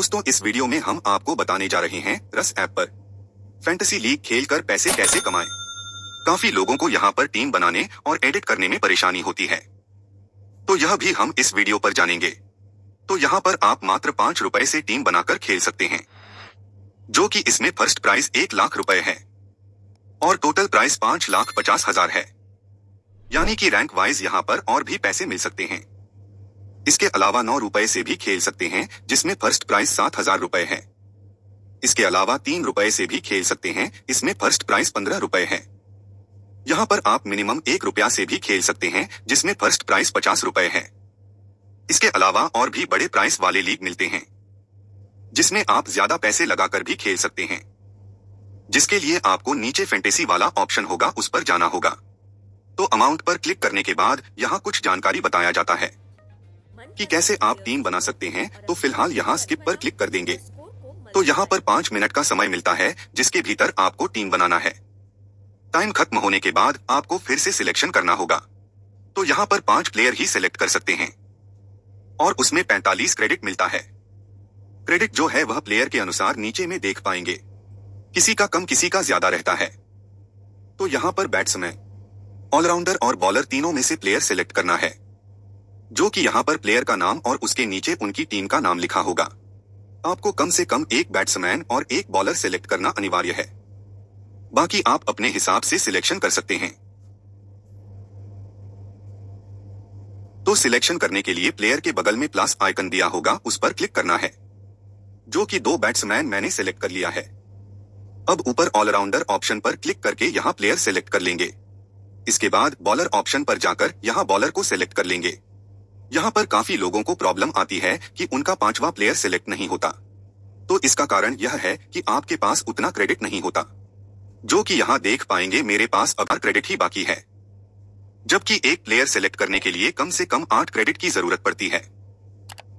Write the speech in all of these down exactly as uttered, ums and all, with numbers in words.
दोस्तों, इस वीडियो में हम आपको बताने जा रहे हैं रश ऐप पर फैंटेसी लीग खेलकर पैसे कैसे कमाएं। काफी लोगों को यहाँ पर टीम बनाने और एडिट करने में परेशानी होती है, तो यह भी हम इस वीडियो पर जानेंगे। तो यहाँ पर आप मात्र पांच रुपए से टीम बनाकर खेल सकते हैं, जो कि इसमें फर्स्ट प्राइस एक लाख रुपए है और टोटल प्राइस पांच लाख पचास हजार है, यानी कि रैंक वाइज यहाँ पर और भी पैसे मिल सकते हैं। इसके अलावा नौ रुपए से भी खेल सकते हैं, जिसमें फर्स्ट प्राइस सात हजार रुपए है। इसके अलावा तीन रुपए से भी खेल सकते हैं, इसमें फर्स्ट प्राइस पंद्रह रुपए है। यहाँ पर आप मिनिमम एक रुपया से भी खेल सकते हैं, जिसमें फर्स्ट प्राइस पचास रुपए है। इसके अलावा और भी बड़े प्राइस वाले लीग मिलते हैं, जिसमें आप ज्यादा पैसे लगाकर भी खेल सकते हैं, जिसके लिए आपको नीचे फैंटेसी वाला ऑप्शन होगा, उस पर जाना होगा। तो अमाउंट पर क्लिक करने के बाद यहाँ कुछ जानकारी बताया जाता है कि कैसे आप टीम बना सकते हैं। तो फिलहाल यहाँ स्किप पर क्लिक कर देंगे। तो यहाँ पर पांच मिनट का समय मिलता है, जिसके भीतर आपको टीम बनाना है। टाइम खत्म होने के बाद आपको फिर से सिलेक्शन करना होगा। तो यहाँ पर पांच प्लेयर ही सिलेक्ट कर सकते हैं और उसमें पैंतालीस क्रेडिट मिलता है। क्रेडिट जो है वह प्लेयर के अनुसार नीचे में देख पाएंगे, किसी का कम किसी का ज्यादा रहता है। तो यहाँ पर बैट्समैन, ऑलराउंडर और बॉलर तीनों में से प्लेयर सिलेक्ट करना है, जो कि यहाँ पर प्लेयर का नाम और उसके नीचे उनकी टीम का नाम लिखा होगा। आपको कम से कम एक बैट्समैन और एक बॉलर सिलेक्ट करना अनिवार्य है, बाकी आप अपने हिसाब से सिलेक्शन कर सकते हैं। तो सिलेक्शन करने के लिए प्लेयर के बगल में प्लस आइकन दिया होगा, उस पर क्लिक करना है, जो कि दो बैट्समैन मैंने सिलेक्ट कर लिया है। अब ऊपर ऑलराउंडर ऑप्शन पर क्लिक करके यहाँ प्लेयर सिलेक्ट कर लेंगे। इसके बाद बॉलर ऑप्शन पर जाकर यहाँ बॉलर को सिलेक्ट कर लेंगे। यहाँ पर काफी लोगों को प्रॉब्लम आती है कि उनका पांचवा प्लेयर सिलेक्ट नहीं होता। तो इसका कारण यह है कि आपके पास उतना क्रेडिट नहीं होता, जो कि यहाँ देख पाएंगे मेरे पास अब क्रेडिट ही बाकी है, जबकि एक प्लेयर सिलेक्ट करने के लिए कम से कम आठ क्रेडिट की जरूरत पड़ती है।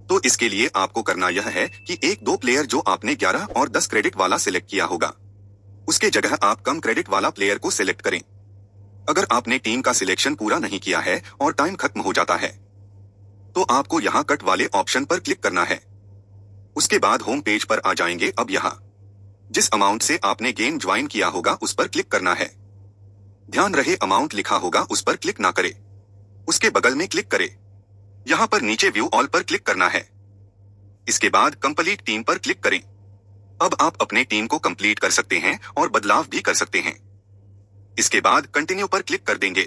तो इसके लिए आपको करना यह है कि एक दो प्लेयर जो आपने ग्यारह और दस क्रेडिट वाला सिलेक्ट किया होगा, उसके जगह आप कम क्रेडिट वाला प्लेयर को सिलेक्ट करें। अगर आपने टीम का सिलेक्शन पूरा नहीं किया है और टाइम खत्म हो जाता है, तो आपको यहाँ कट वाले ऑप्शन पर क्लिक करना है। उसके बाद होम पेज पर आ जाएंगे। अब यहाँ जिस अमाउंट से आपने गेम ज्वाइन किया होगा, उस पर क्लिक करना है। ध्यान रहे, अमाउंट लिखा होगा उस पर क्लिक ना करें, उसके बगल में क्लिक करें। यहाँ पर नीचे व्यू ऑल पर क्लिक करना है। इसके बाद कंप्लीट टीम पर क्लिक करें। अब आप अपने टीम को कंप्लीट कर सकते हैं और बदलाव भी कर सकते हैं। इसके बाद कंटिन्यू पर क्लिक कर देंगे।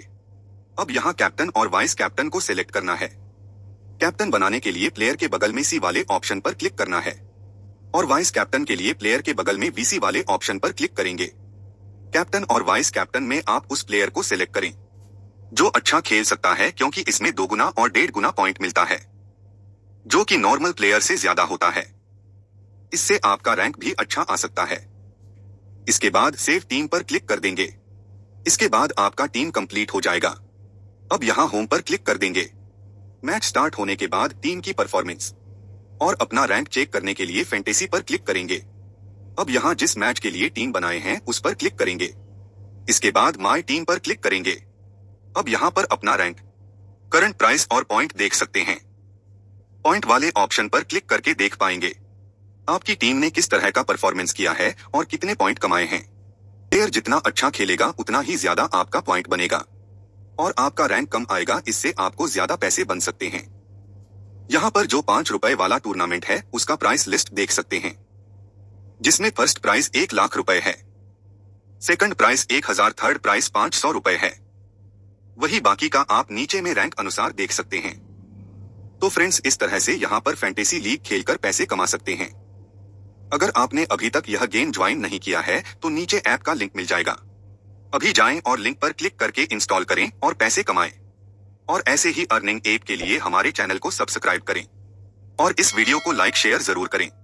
अब यहाँ कैप्टन और वाइस कैप्टन को सिलेक्ट करना है। कैप्टन बनाने के लिए प्लेयर के बगल में सी वाले ऑप्शन पर क्लिक करना है और वाइस कैप्टन के लिए प्लेयर के बगल में वीसी वाले ऑप्शन पर क्लिक करेंगे। कैप्टन और वाइस कैप्टन में आप उस प्लेयर को सिलेक्ट करें जो अच्छा खेल सकता है, क्योंकि इसमें दोगुना और डेढ़ गुना पॉइंट मिलता है, जो कि नॉर्मल प्लेयर से ज्यादा होता है। इससे आपका रैंक भी अच्छा आ सकता है। इसके बाद सेव टीम पर क्लिक कर देंगे। इसके बाद आपका टीम कंप्लीट हो जाएगा। अब यहाँ होम पर क्लिक कर देंगे। मैच स्टार्ट होने के बाद टीम की परफॉर्मेंस और अपना रैंक चेक करने के लिए फैंटेसी पर क्लिक करेंगे। अब यहाँ जिस मैच के लिए टीम बनाए हैं उस पर क्लिक करेंगे। इसके बाद माय टीम पर क्लिक करेंगे। अब यहाँ पर अपना रैंक, करंट प्राइस और पॉइंट देख सकते हैं। पॉइंट वाले ऑप्शन पर क्लिक करके देख पाएंगे आपकी टीम ने किस तरह का परफॉर्मेंस किया है और कितने पॉइंट कमाए हैं। प्लेयर जितना अच्छा खेलेगा उतना ही ज्यादा आपका पॉइंट बनेगा और आपका रैंक कम आएगा। इससे आपको ज्यादा पैसे बन सकते हैं। यहाँ पर जो पांच रुपए वाला टूर्नामेंट है उसका प्राइस लिस्ट देख सकते हैं, जिसमें फर्स्ट प्राइस एक लाख रुपए है, सेकंड प्राइस एक हजार, थर्ड प्राइस पांच सौ रुपए है। वही बाकी का आप नीचे में रैंक अनुसार देख सकते हैं। तो फ्रेंड्स, इस तरह से यहाँ पर फैंटेसी लीग खेलकर पैसे कमा सकते हैं। अगर आपने अभी तक यह गेम ज्वाइन नहीं किया है तो नीचे ऐप का लिंक मिल जाएगा। अभी जाएं और लिंक पर क्लिक करके इंस्टॉल करें और पैसे कमाएं। और ऐसे ही अर्निंग ऐप के लिए हमारे चैनल को सब्सक्राइब करें और इस वीडियो को लाइक शेयर जरूर करें।